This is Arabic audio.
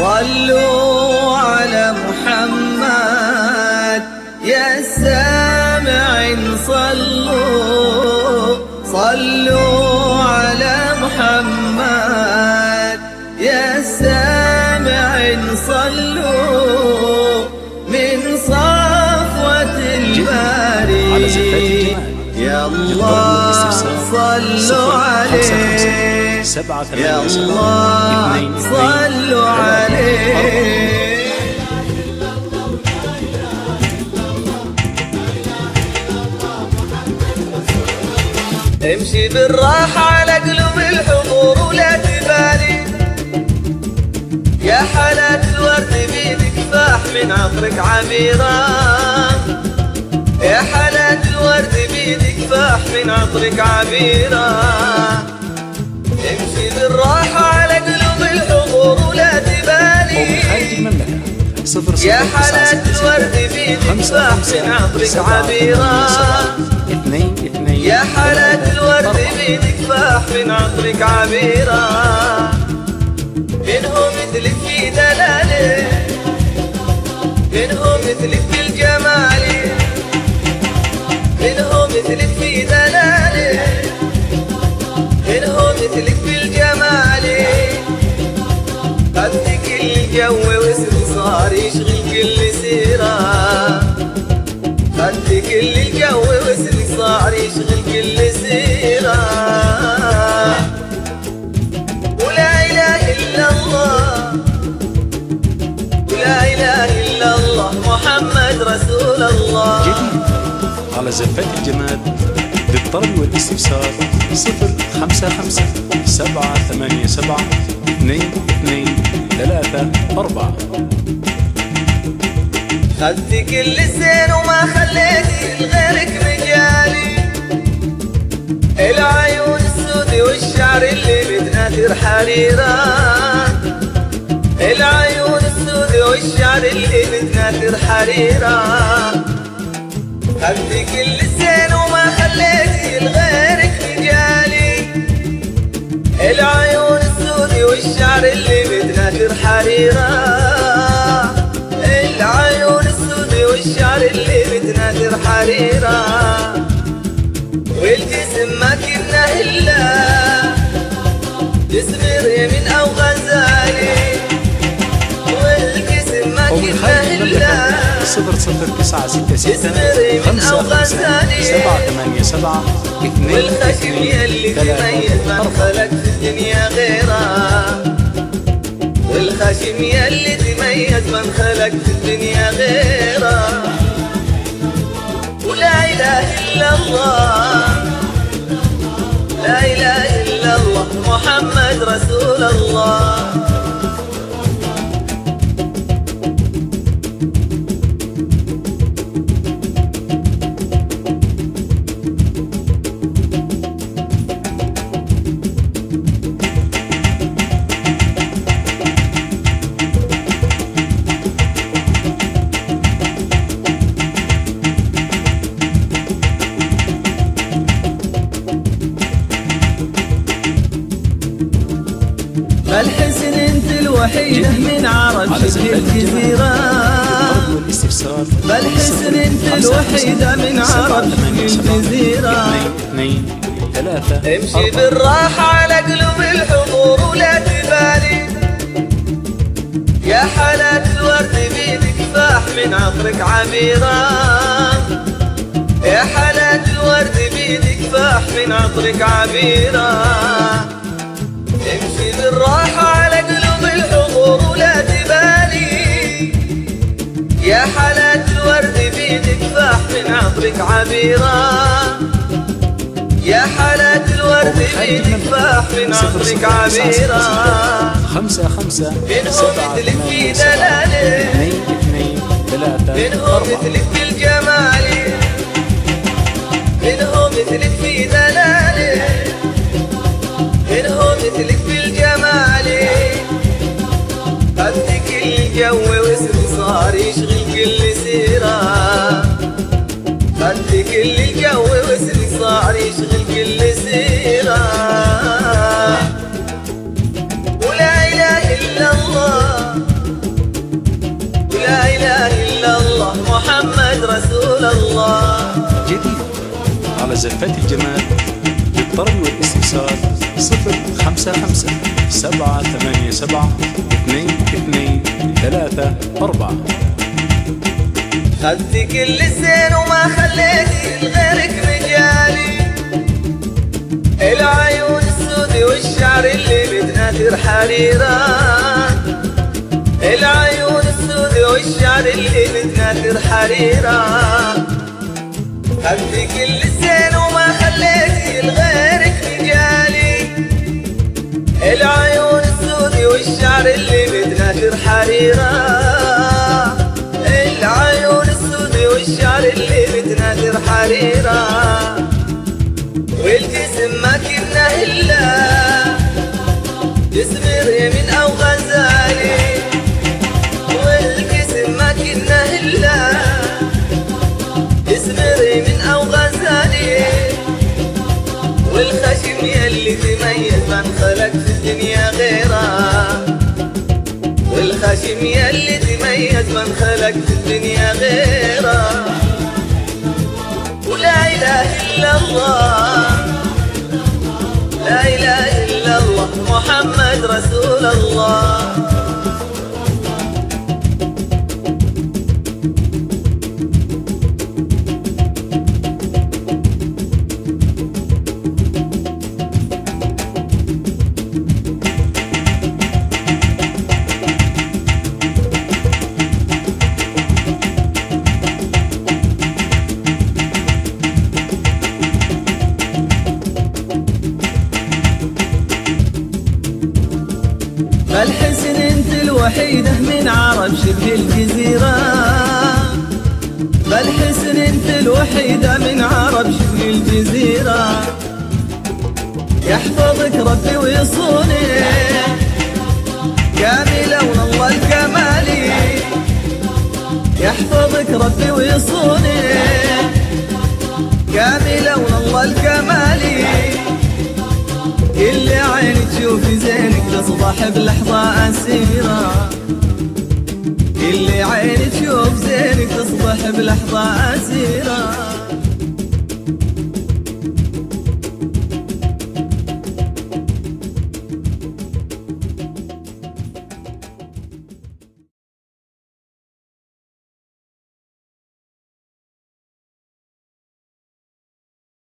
صلوا على محمد يا سامعين صلوا صلوا على محمد يا سامعين صلوا من صفوة الباري يا الله صلوا عليه يا الله صلوا عليه امشي بالراحة على قلوب الحضور ولا تبالي يا حلاة الورد بيدك فاح من عطرك عبيرة يا حلاة الورد بيدك فاح من عطرك عبيرة امشي بالراحة على قلوب الحضور ولا تبالي يا حلاة الورد بيدك فاح من عطرك عبيرة يا حلاة الورد بيدك فاح من عطرك عبيرة منهم مثلك في دلالي منهم مثلك في الجمالي منهم مثلك في دلالي منهم مثلك في الجمال خدت كل جو واسم صار يشغل كل سيرة خدت كل الجو واسم صار يشغل كل سيرة ولا إله إلا الله ولا إله إلا الله محمد رسول الله جديد على زفات الجمال للطلب والاستفسار 055 787 223 4 خدت كل الزين وما خليتي لغيرك مجالي العيون السودي والشعر اللي متناثر حريرة العيون السودي والشعر اللي متناثر حريرة خدت كل الزين وما خليتي لغيرك مجالي العيون السودي والشعر اللي متناثر حريرة العيون السودي والشعر اللي متناثر حريرة والجسم ما كنا إلا جسم ريم أو غزالي والجسم ما كنا إلا 00966 557 787 والخشم يلي تميز ما انخلق في الدنيا غيره والخشم يلي تميز ما انخلق في الدنيا غيره ولا إله إلا الله لا إله إلا الله محمد رسول الله الحسن انت الوحيده من عرب شبه الجزيره الحسن انت الوحيده من عرب شبه الجزيره امشي بالراحه على قلوب الحضور ولا تبالي يا حلاة الورد بيدك فاح من عطرك عبيره يا حلاة الورد بيدك فاح من عطرك عبيره امشي بالراحة على قلوب الحضور ولا تبالي يا حلاة الورد بيدك فاح من عطرك عبيرة يا حلاة الورد بيدك فاح من عطرك عبيرة منهم مثلك في دلالي منهم مثلك في الجمالي منهم مثلك في دلالي منهم مثلك في الجمال خدت كل الجو واسم صار يشغل كل سيرة خدت كل الجو واسم صار يشغل كل سيرة ولا إله إلا الله وزفات الجمال للطرب والاستفسار 055 787 224. خدت كل الزين وما خليت لغيرك مجالي، العيون السودي والشعر اللي بتناثر حريران، العيون السودي والشعر اللي بتناثر حريران. خدت كل الزين وما خليت لغيرك مجالي، العيون السودي والشعر اللي بتناثر حريران، العيون السودي والشعر اللي بتناثر حريران. والجسم ما كنا إلا جسم ريم أو غزالي، والجسم ما كنا إلا جسم ريم أو غزالي. والخشم يلي تميز من خلق في الدنيا غيره، والخشم يلي تميز من خلق في الدنيا غيره. ولا إله إلا الله، لا إله إلا الله، محمد رسول الله. فالحسن انت الوحيدة من عرب شبه الجزيرة، فالحسن انت الوحيدة من عرب شبه الجزيرة. يحفظك ربي ويصوني كاملة ونالله الكمالي، يحفظك ربي ويصوني كاملة ونالله الكمالي. كل عين تشوفي زينك تصبح بلحظة أسيرة، كل عين تشوف زينك تصبح بلحظة أسيرة.